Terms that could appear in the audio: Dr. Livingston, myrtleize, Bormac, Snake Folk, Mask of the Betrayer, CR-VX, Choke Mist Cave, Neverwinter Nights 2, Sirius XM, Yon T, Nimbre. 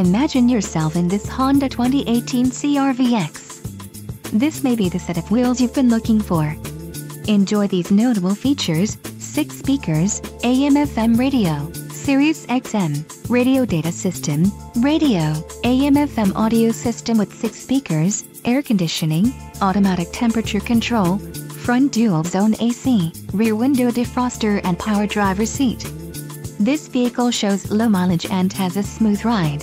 Imagine yourself in this Honda 2018 CR-VX. This may be the set of wheels you've been looking for. Enjoy these notable features: 6 speakers, AM/FM radio, Sirius XM, radio data system, radio, AM/FM audio system with 6 speakers, air conditioning, automatic temperature control, front dual zone AC, rear window defroster and power driver's seat. This vehicle shows low mileage and has a smooth ride.